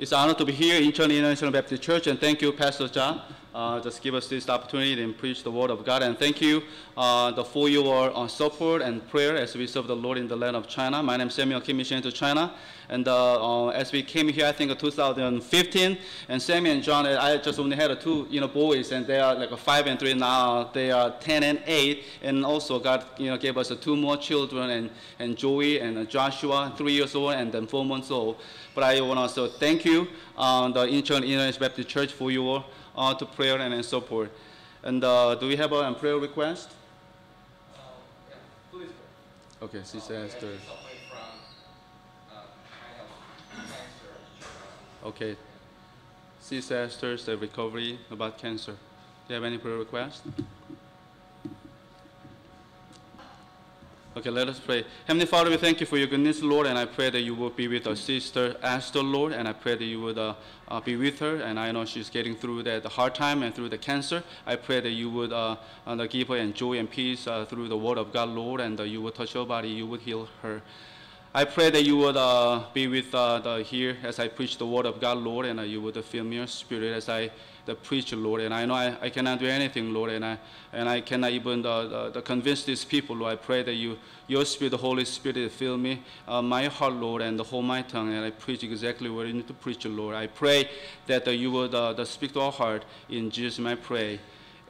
It's an honor to be here in China International Baptist Church, and thank you, Pastor Cha, just give us this opportunity and preach the word of God. And thank you for your support and prayer as we serve the Lord in the land of China. My name is Samuel Kim, Mission to China. And as we came here, I think in 2015, and Sammy and John, I just only had two boys, and they are like 5 and 3 now. They are 10 and 8, and also God gave us two more children, and Joey and Joshua, 3 years old, and then 4 months old. But I want to also thank you, the Incheon International Baptist Church, for your to prayer and support. And do we have a prayer request? Yeah, please. Okay, she says. Okay, she says Thursday recovery about cancer. Do you have any prayer request? Okay, let us pray. Heavenly Father, we thank you for your goodness, Lord, and I pray that you will be with our sister Esther, Lord, and I pray that you would be with her, and I know she's getting through that hard time and through the cancer. I pray that you would give her joy and peace through the word of God, Lord, and you would touch her body, you would heal her. I pray that you would be with here as I preach the word of God, Lord, and you would fill me your spirit as I preach, Lord. And I know I cannot do anything, Lord, and I cannot even convince these people, Lord. I pray that your spirit, the Holy Spirit, fill me, my heart, Lord, and hold my tongue, and I preach exactly what you need to preach, Lord. I pray that you would speak to our heart. In Jesus' name I pray.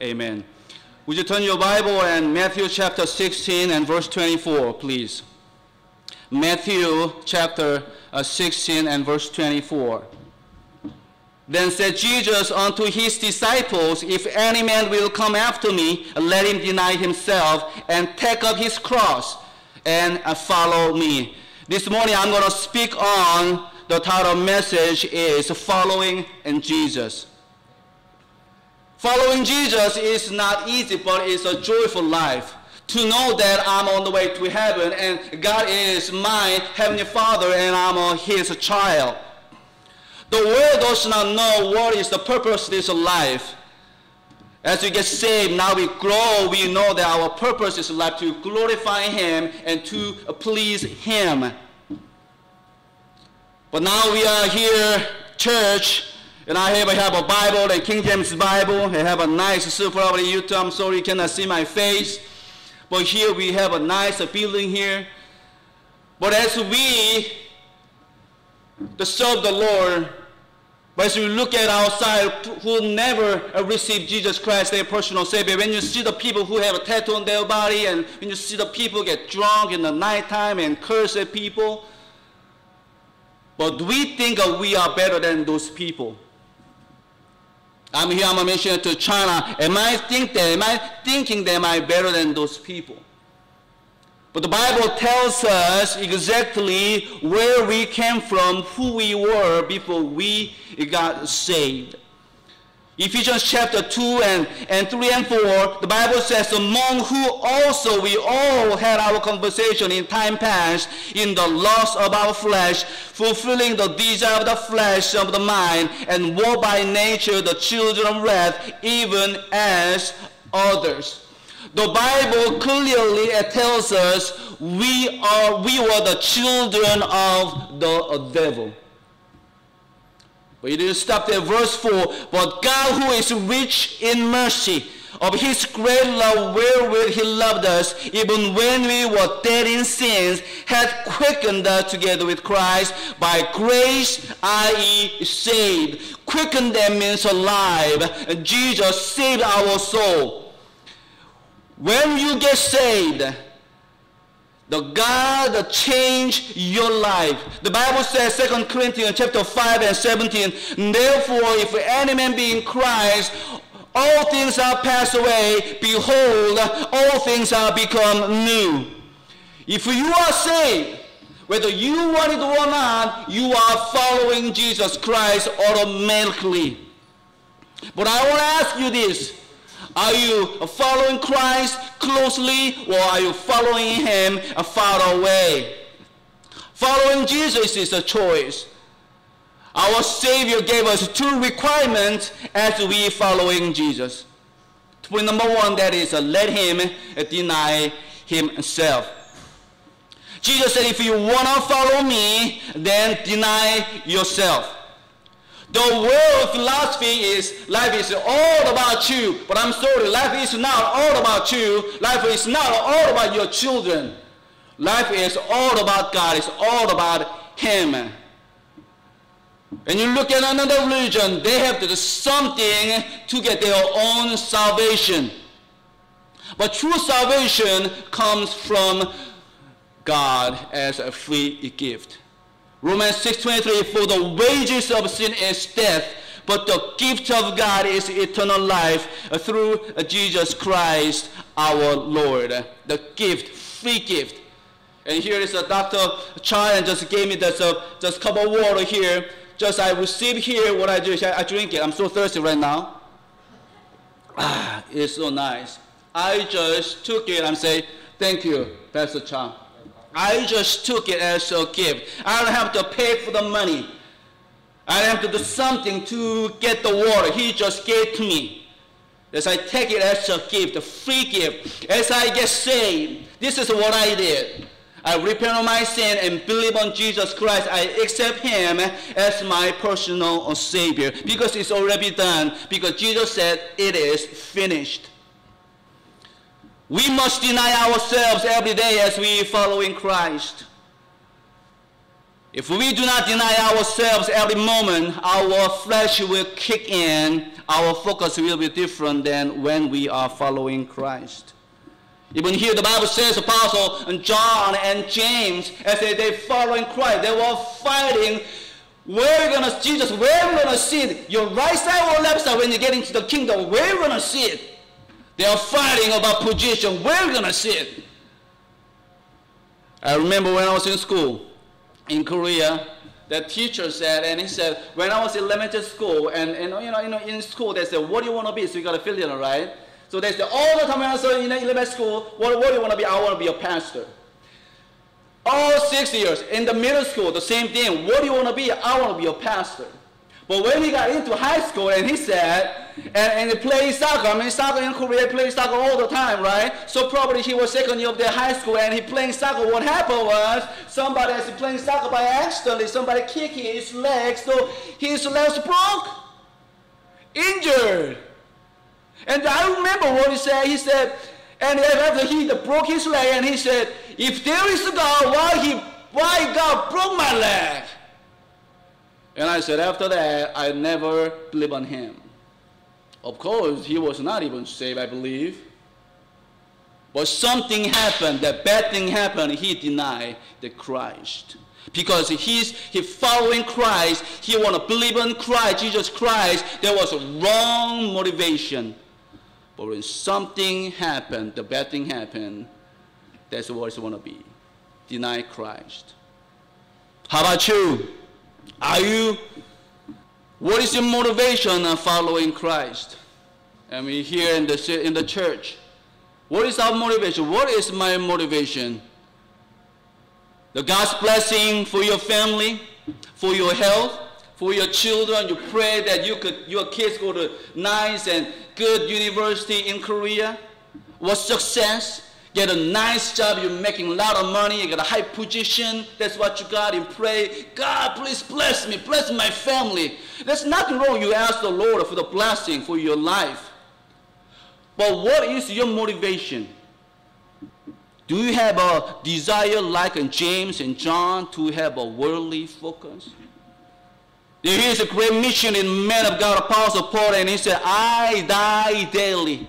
Amen. Would you turn your Bible and Matthew chapter 16 and verse 24, please? Matthew chapter 16 and verse 24. Then said Jesus unto his disciples, If any man will come after me, let him deny himself and take up his cross and follow me. This morning I'm going to speak on the title message is Following Jesus. Following Jesus is not easy, but it's a joyful life. To know that I'm on the way to heaven and God is my Heavenly Father and I'm His child. The world does not know what is the purpose of this life. As we get saved, now we grow, we know that our purpose is life to glorify Him and to please Him. But now we are here, church, and I have a Bible, the King James Bible. I have a nice, probably YouTube, I'm sorry you cannot see my face. But here we have a nice building here. But as we serve the Lord, but as we look at outside who never received Jesus Christ, their personal Savior, when you see the people who have a tattoo on their body, and when you see the people get drunk in the nighttime and curse at people, but we think we are better than those people. I'm here, I'm a missionary to China. Am I thinking that am I better than those people? But the Bible tells us exactly where we came from, who we were before we got saved. Ephesians chapter 2 and 3 and 4, the Bible says, among who also we all had our conversation in time past, in the lust of our flesh, fulfilling the desire of the flesh of the mind, and were by nature the children of wrath, even as others. The Bible clearly tells us we were the children of the devil. But he didn't stop there, verse 4. But God, who is rich in mercy, of his great love wherewith he loved us, even when we were dead in sins, hath quickened us together with Christ. By grace are ye saved. Quickened them means alive. And Jesus saved our soul. When you get saved, the God changed your life. The Bible says, 2 Corinthians chapter 5 and 17, Therefore, if any man be in Christ, all things are passed away. Behold, all things are become new. If you are saved, whether you want it or not, you are following Jesus Christ automatically. But I want to ask you this. Are you following Christ closely, or are you following Him far away? Following Jesus is a choice. Our Savior gave us two requirements as we following Jesus. Point number one, that is, let Him deny Himself. Jesus said, if you want to follow me, then deny yourself. The world philosophy is life is all about you, but I'm sorry, life is not all about you. Life is not all about your children. Life is all about God. It's all about Him. And you look at another religion, they have to do something to get their own salvation. But true salvation comes from God as a free gift. Romans 6:23, for the wages of sin is death, but the gift of God is eternal life through Jesus Christ our Lord. The gift, free gift. And here is Dr. Cha just gave me this just cup of water here. Just I receive here what I do is I drink it. I'm so thirsty right now. Ah, it's so nice. I just took it and say, thank you, Pastor Chan. I just took it as a gift. I don't have to pay for the money. I don't have to do something to get the water. He just gave to me. As I take it as a gift, a free gift. As I get saved, this is what I did. I repent of my sin and believe on Jesus Christ. I accept Him as my personal Savior because it's already done, because Jesus said it is finished. We must deny ourselves every day as we follow in Christ. If we do not deny ourselves every moment, our flesh will kick in. Our focus will be different than when we are following Christ. Even here the Bible says Apostle John and James, as they following Christ, they were fighting. Where are we going to see it? Your right side or left side when you get into the kingdom? Where are we going to see it? They are fighting about position. Where are we going to see it? I remember when I was in school in Korea, the teacher said, and he said, when I was in elementary school, and in school, they said, what do you want to be? So you got to fill it in, right? So they said, all the time when I was in elementary school, what do you want to be? I want to be a pastor. All 6 years. In the middle school, the same thing. What do you want to be? I want to be a pastor. But when he got into high school, and he said, and he played soccer. I mean, soccer in Korea, played soccer all the time, right? So probably he was second year of their high school, and he playing soccer. What happened was, somebody is playing soccer by accident. Somebody kicked his leg, so his legs broke, injured. And I remember what he said. He said, and after he broke his leg, and he said, if there is a God, why God broke my leg? And I said, after that, I never believed on Him. Of course, he was not even saved, I believe. But something happened, that bad thing happened. He denied the Christ. Because he following Christ, he want to believe in Christ, Jesus Christ. There was a wrong motivation. But when something happened, the bad thing happened, that's what he want to be. Deny Christ. How about you? Are you, what is your motivation of following Christ? I mean, here in the church, what is our motivation? What is my motivation? The God's blessing for your family, for your health, for your children. You pray that your kids go to nice and good university in Korea. What success? Get a nice job, you're making a lot of money, you got a high position, that's what you got, and pray, God, please bless me, bless my family. There's nothing wrong, you ask the Lord for the blessing for your life. But what is your motivation? Do you have a desire like in James and John to have a worldly focus? There is a great mission in man of God, Apostle Paul, and he said, I die daily.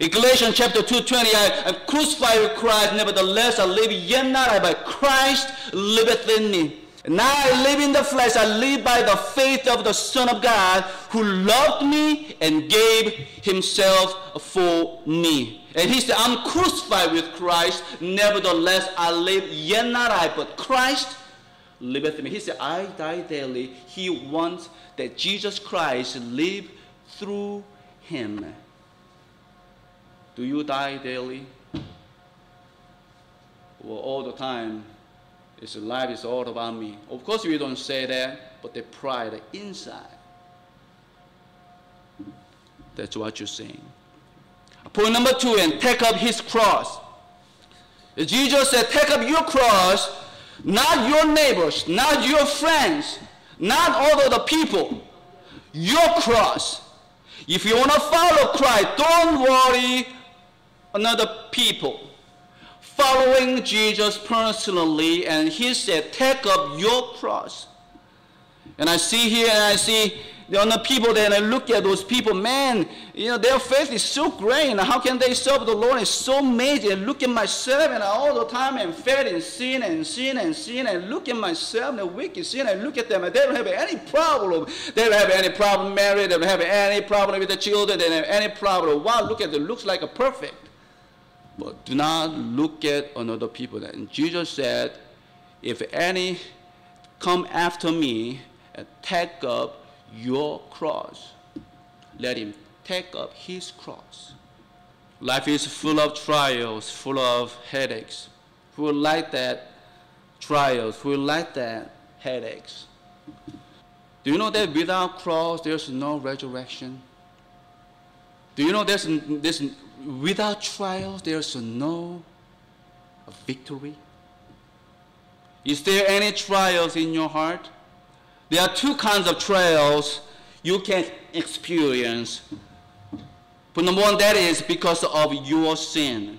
In Galatians chapter 2:20, I am crucified with Christ, nevertheless I live, yet not I, but Christ liveth in me. Now I live in the flesh, I live by the faith of the Son of God, who loved me and gave Himself for me. And he said, I'm crucified with Christ, nevertheless I live, yet not I, but Christ liveth in me. He said, I die daily. He wants that Jesus Christ live through him. Do you die daily? Well, all the time, it's life is all about me. Of course, we don't say that, but the pride inside. That's what you're saying. Point number 2, and take up his cross. Jesus said, take up your cross, not your neighbors, not your friends, not all of the people. Your cross. If you want to follow Christ, don't worry another people. Following Jesus personally, and he said, take up your cross. And I see here, and I see the other people there, and I look at those people, man, you know, their faith is so great, and how can they serve the Lord? It's so amazing. And look at myself, and I all the time am fed in sin and sin and sin, and look at myself, the wicked sin, and look at them, and they don't have any problem. They don't have any problem married, they don't have any problem with the children, they don't have any problem. Wow, look at them, looks like a perfect. But do not look at another people. And Jesus said, if any come after me and take up your cross, let him take up his cross. Life is full of trials, full of headaches. Who will like that trials? Who will like that headaches? Do you know that without cross, there's no resurrection? Do you know there's without trials, there's no victory? Is there any trials in your heart? There are two kinds of trials you can experience. But number one, that is because of your sin.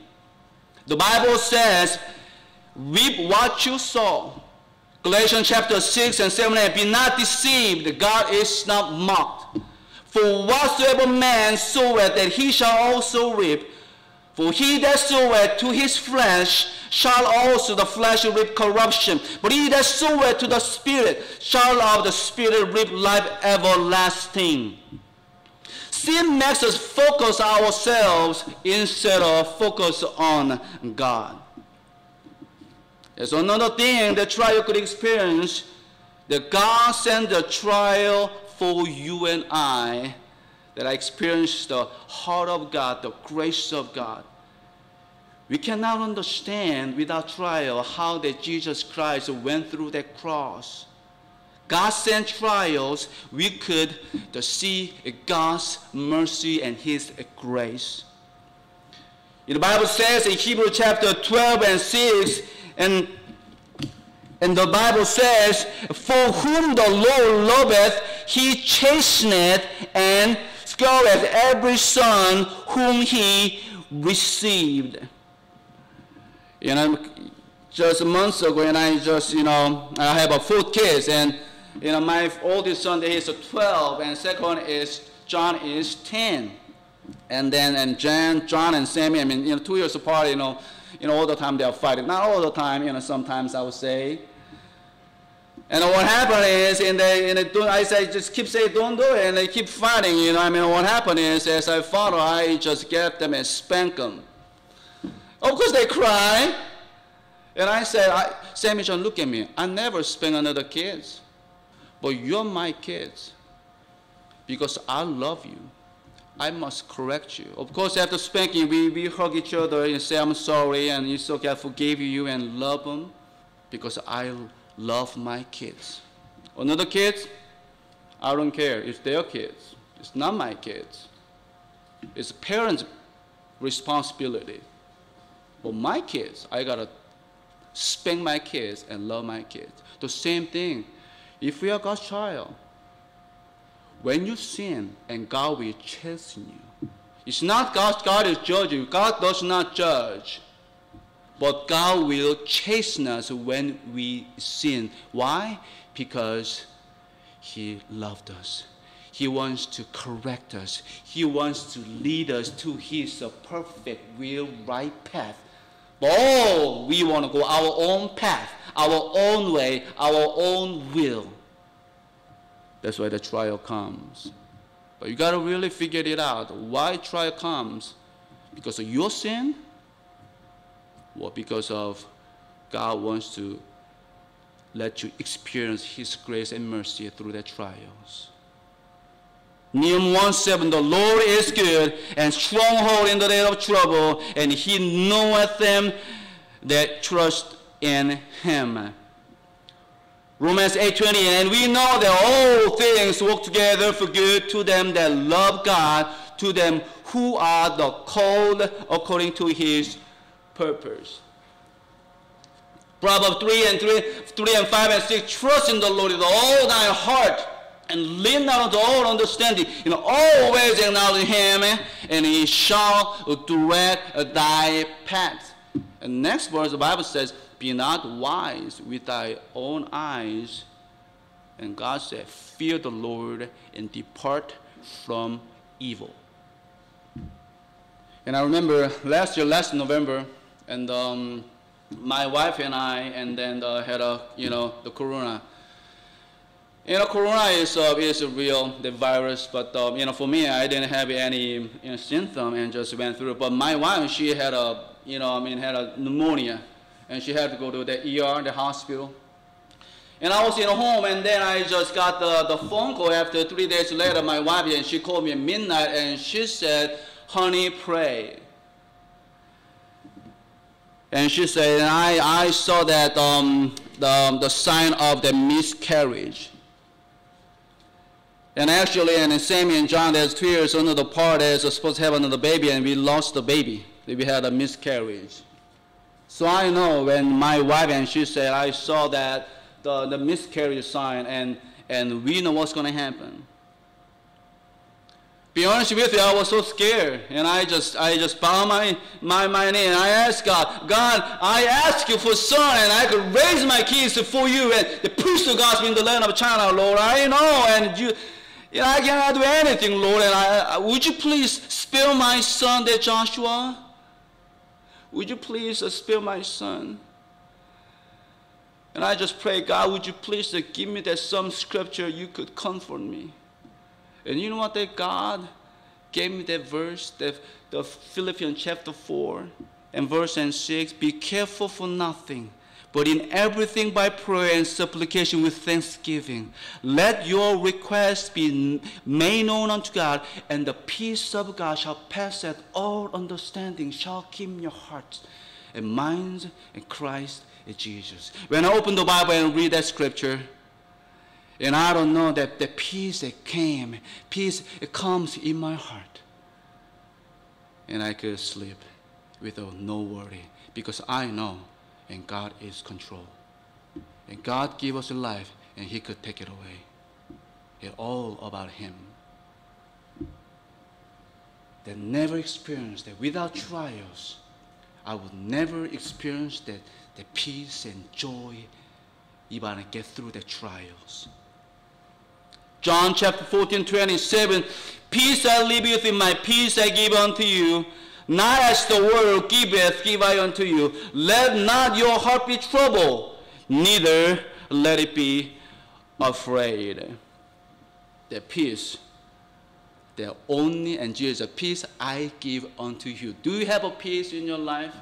The Bible says, reap what you sow. Galatians chapter 6 and 7, 8, be not deceived, God is not mocked. For whatsoever man soweth, that he shall also reap. For he that soweth to his flesh shall also the flesh reap corruption. But he that soweth to the Spirit shall of the Spirit reap life everlasting. Sin makes us focus ourselves instead of focus on God. There's another thing the trial could experience, that God sent the trial for you and I, that I experienced the heart of God, the grace of God. We cannot understand without trial how that Jesus Christ went through that cross. God sent trials, we could see God's mercy and his grace. The Bible says in Hebrews chapter 12 and 6, and the Bible says, for whom the Lord loveth, he chasteneth and scourgeth every son whom he received. You know, just months ago, and I just, you know, I have a 4 kids, and, you know, my oldest son, he is 12, and second is, John is 10. And then, and John and Sammy, I mean, you know, 2 years apart, you know, all the time they are fighting. Not all the time, you know, sometimes I would say. And what happened is, I say, just keep saying, don't do it, and they keep fighting, you know. I mean, what happened is, as I follow, I just get them and spank them. Of course, they cry. And I said, Sammy, John, look at me. I never spank another kids. But you're my kids. Because I love you. I must correct you. Of course, after spanking, we hug each other and say, I'm sorry, and it's okay, I forgive you, and love them, because I love my kids. Another kids, I don't care. It's their kids. It's not my kids. It's parents' responsibility. But my kids, I gotta spank my kids and love my kids. The same thing, if we are God's child, when you sin, and God will chasten you. It's not God is judging you. God does not judge. But God will chasten us when we sin. Why? Because he loved us. He wants to correct us. He wants to lead us to his perfect will, right path. But oh, we want to go our own path, our own way, our own will. That's why the trial comes. But you got to really figure it out. Why trial comes? Because of your sin? Or because of God wants to let you experience his grace and mercy through the trials. Nehemiah 1:7, the Lord is good and stronghold in the day of trouble, and he knoweth them that trust in him. Romans 8:20, and we know that all things work together for good to them that love God, to them who are the called according to his purpose. Proverbs 3 and 5 and 6, trust in the Lord with all thy heart, and lean not unto all understanding. You know, always acknowledge him, and he shall direct thy path. And next verse, the Bible says, be not wise with thy own eyes. And God said, fear the Lord and depart from evil. And I remember last year, last November, and my wife and I, and then had a, the corona. Corona is a real, the virus, but for me, I didn't have any symptom and just went through. But my wife, she had a, had a pneumonia, and she had to go to the ER, the hospital. And I was in home, and then I just got the phone call after 3 days later. My wife, and she called me at midnight, and she said, "Honey, pray." And she said, and I saw that the sign of the miscarriage. And actually, and Sammy and John, there's 2 years under the part, they're supposed to have another baby, and we lost the baby. We had a miscarriage. So I know when my wife, and she said, I saw that the miscarriage sign, and we know what's going to happen. Be honest with you, I was so scared, and I just bowed my knee, and I asked God, God, I ask you for a son, and I could raise my kids for you, and to preach the gospel in the land of China, Lord. I know, and you. I cannot do anything, Lord, and would you please spare my son there, Joshua? Would you please spare my son? And I just pray, God, would you please give me that some scripture you could comfort me? And you know what, that God gave me that verse, the Philippians chapter 4 and verse and 6, be careful for nothing, but in everything by prayer and supplication with thanksgiving. Let your requests be made known unto God, and the peace of God shall pass at all understanding, shall keep your hearts and minds in Christ Jesus. When I open the Bible and read that scripture, and I don't know that the peace that came, peace it comes in my heart. And I could sleep without no worry, because I know and God is control. And God give us life, and he could take it away. It's all about him. That never experienced that without trials, I would never experience that the peace and joy even I get through the trials. John chapter 14:27, peace I leave with you, my peace I give unto you. Not as the world giveth, give I unto you. Let not your heart be troubled, neither let it be afraid. The peace, the only and Jesus, peace I give unto you. Do you have a peace in your life?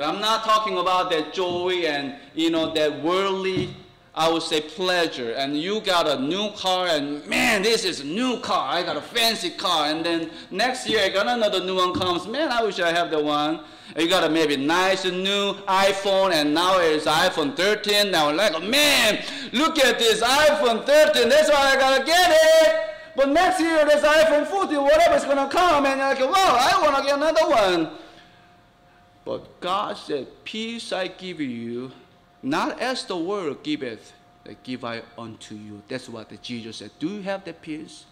I'm not talking about that joy and, that worldly, I would say, pleasure. And you got a new car, and man, this is a new car. I got a fancy car. And then next year, I got another new one comes. Man, I wish I had that one. And you got a maybe nice new iPhone, and now it's iPhone 13. Now like, man, look at this iPhone 13. That's why I got to get it. But next year, this iPhone 14, whatever's going to come, and you're like, wow, I want to get another one. But God said, peace I give you, not as the world giveth, that give I unto you. That's what Jesus said. Do you have that peace?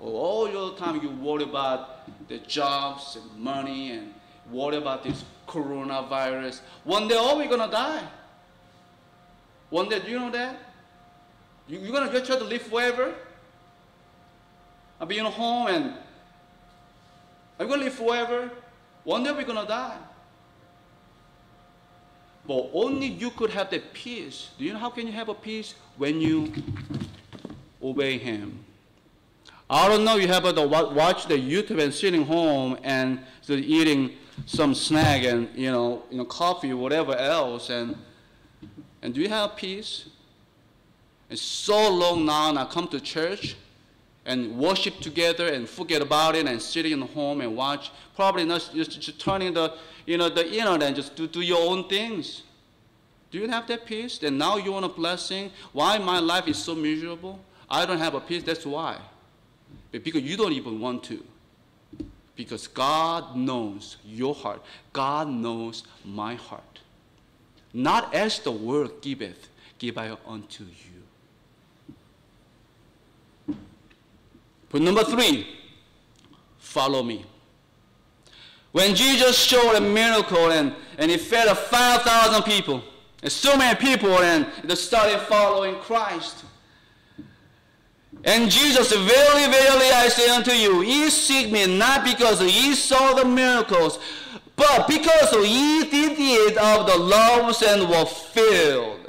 Or all your time you worry about the jobs and money and worry about this coronavirus. One day all we're going to die. One day, do you know that? You're going to try to live forever? I'll be in home and I'm going to live forever. One day we're going to die. But only you could have that peace. Do you know how can you have a peace? When you obey him. I don't know, you have to watch the YouTube and sitting home and so eating some snack and, coffee or whatever else. And do you have peace? It's so long now I come to church and worship together and forget about it and sitting in the home and watch, probably not just turning the internet and just do your own things. Do you have that peace? And now you want a blessing. Why my life is so miserable? I don't have a peace, that's why. Because you don't even want to. because God knows your heart. God knows my heart. Not as the world giveth, give I unto you. But number three, follow me. When Jesus showed a miracle and he fed 5,000 people, and so many people, and they started following Christ. And Jesus, verily, verily, I say unto you, ye seek me not because ye saw the miracles, but because ye did it of the loaves and were filled.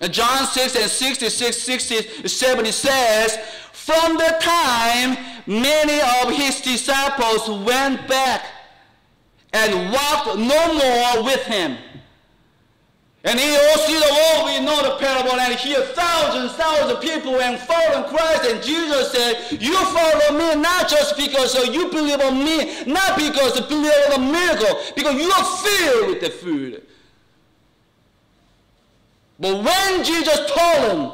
And John 6 and 66, 67, it says, from that time, many of his disciples went back and walked no more with him. And he also, we know the parable, and he hears thousands of people and following Christ. And Jesus said, you follow me not just because you believe on me, not because you believe on the miracle, because you are filled with the food. But when Jesus told him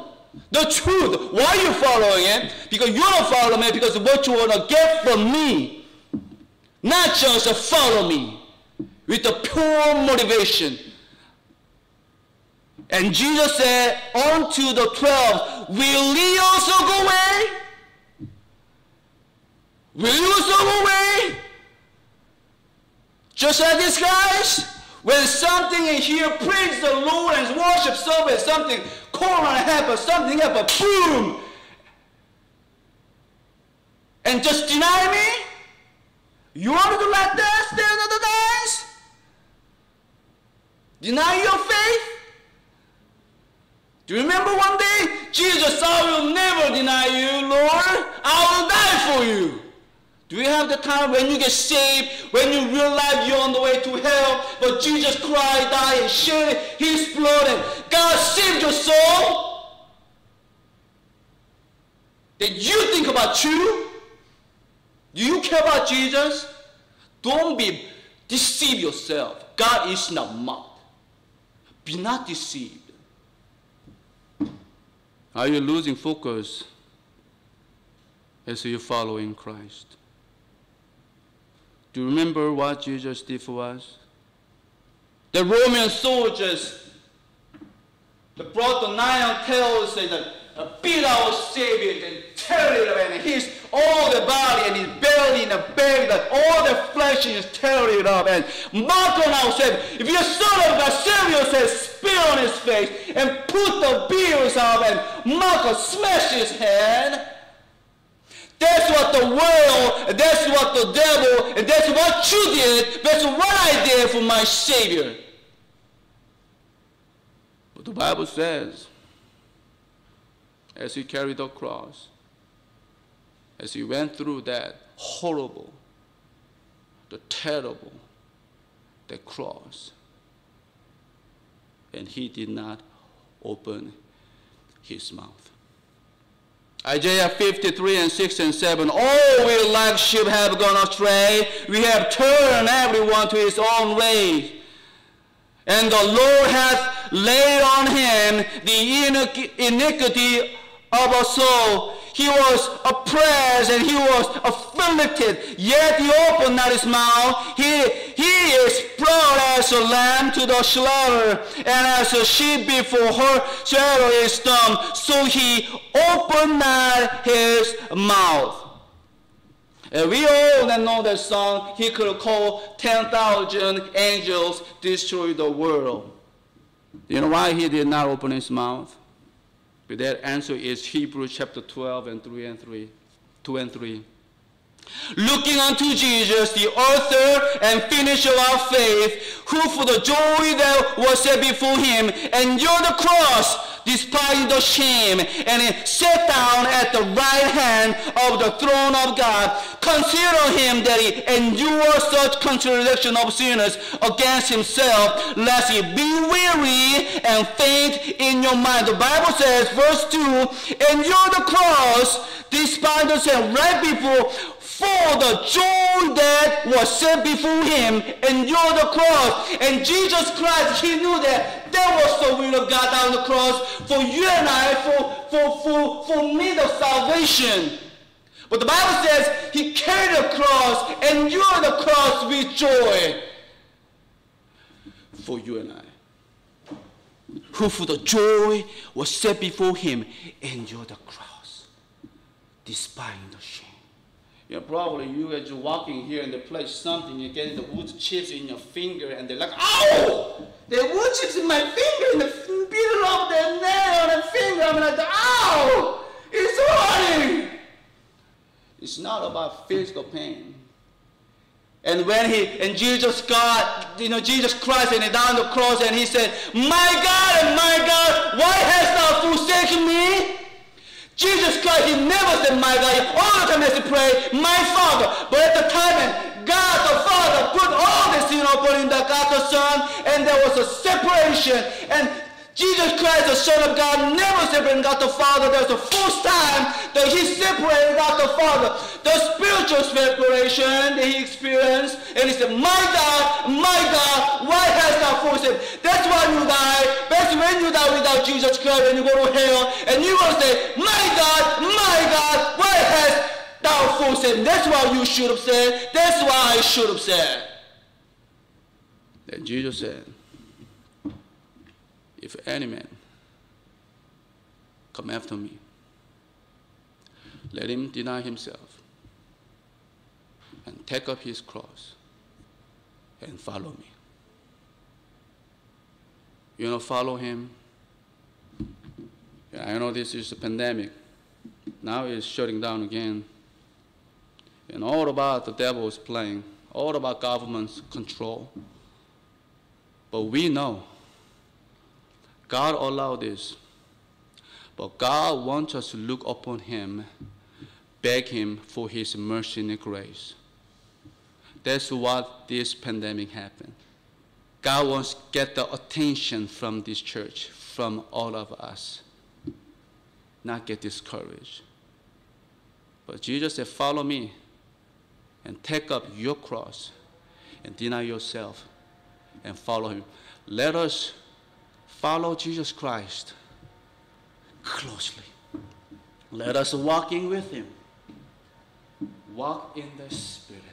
the truth, why are you following him? Because you don't follow me, because what you want to get from me, not just follow me with the pure motivation. And Jesus said unto the 12, will ye also go away? Will you also go away? Just like these guys, when something in here preach the Lord and worship service, something, corona happened, something happened, boom! And just deny me? You want to do like that, stand other guys? Deny your faith? Do you remember one day? Jesus, I will never deny you, Lord. I will die for you. Do you have the time when you get saved, when you realize you're on the way to hell, but Jesus Christ died and shed his blood and God saved your soul? Did you think about you? Do you care about Jesus? Don't be deceived yourself. God is not mocked. Be not deceived. Are you losing focus as you're following Christ? Do you remember what Jesus did for us? The Roman soldiers that brought the lion tails and beat our Savior and tear it and his all the body and his belly and the belly, that all the flesh is tear it up and mock on our Savior. If you're Son of God, Savior says, spit on his face and put the beers up and mock or smash his head. That's what the world, that's what the devil, and that's what you did, that's what I did for my Savior. But the Bible says, as he carried the cross, as he went through that horrible, the terrible, the cross, and he did not open his mouth. Isaiah 53 and 6 and 7, all we like sheep have gone astray. We have turned everyone to his own way. And the Lord hath laid on him the iniquity of us all. He was oppressed and he was afflicted, yet he opened not his mouth. He is brought as a lamb to the slaughter, and as a sheep before her shadow is dumb, so he opened not his mouth. And we all know that song, he could call 10,000 angels, destroy the world. You know why he did not open his mouth? But that answer is Hebrews chapter 12 and 2 and 3. Looking unto Jesus, the author and finisher of our faith, who for the joy that was set before him endured the cross, despising the shame, and sat down at the right hand of the throne of God. Consider him that he endured such contradiction of sinners against himself, lest he be weary and faint in your mind. The Bible says, verse 2, endure the cross, despising the shame, right before, for the joy that was set before him, endure the cross. And Jesus Christ, he knew that. That was the will of God on the cross for you and I, for me, the salvation. But the Bible says he carried the cross, endured the cross with joy for you and I, who for the joy was set before him endured the cross, despising the shame. Yeah, probably you as you're walking here and they pledge something, you get the wood chips in your finger and they're like, ow! The wood chips in my finger and the beating off their nail and finger. I'm like, ow! It's hurting! It's not about physical pain. And when Jesus Christ and down the cross and he said, my God, why hast thou forsaken me? Jesus Christ, he never said, my God. He all the time has to pray, my Father. But at the time, God the Father put all the sin upon the God the Son, and there was a separation. And Jesus Christ, the Son of God, never separated God the Father. There was the first time that he separated God the Father. The spiritual separation that he experienced, and he said, my God, why hast thou forsaken? That's why you die. That's when you die without Jesus Christ, and you go to hell, and you will say, my God, why hast thou forsaken? That's what you should have said. That's why I should have said. Then Jesus said, if any man come after me, let him deny himself and take up his cross and follow me. You know, follow him. Yeah, I know this is a pandemic. Now it's shutting down again. And all about the devil is playing, all about government's control. But we know God allowed this. But God wants us to look upon him, beg him for his mercy and grace. That's what this pandemic happened. God wants to get the attention from this church, from all of us, not get discouraged. But Jesus said, follow me and take up your cross and deny yourself and follow him. Let us follow Jesus Christ closely. Let us walk in with him. Walk in the Spirit.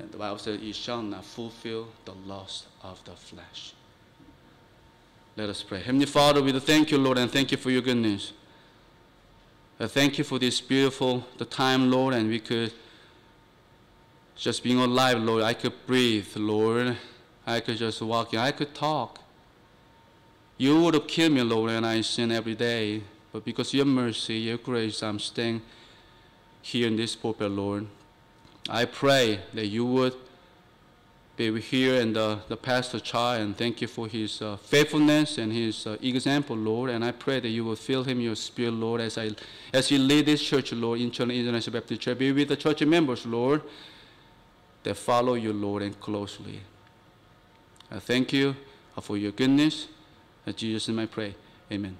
And the Bible says, "It shall not fulfill the lust of the flesh." Let us pray. Heavenly Father, we thank you, Lord, and thank you for your goodness. I thank you for this beautiful time, Lord, and we could just being alive, Lord. I could breathe, Lord. I could just walk in. I could talk. You would have killed me, Lord, and I sin every day. But because of your mercy, your grace, I'm staying here in this pulpit, Lord. I pray that you would be here and the Pastor Cha, and thank you for his faithfulness and his example, Lord. And I pray that you will fill him your spirit, Lord, as you lead this church, Lord, in China International Baptist Church. Be with the church members, Lord, that follow you, Lord, and closely. I thank you for your goodness. In Jesus' name I pray. Amen.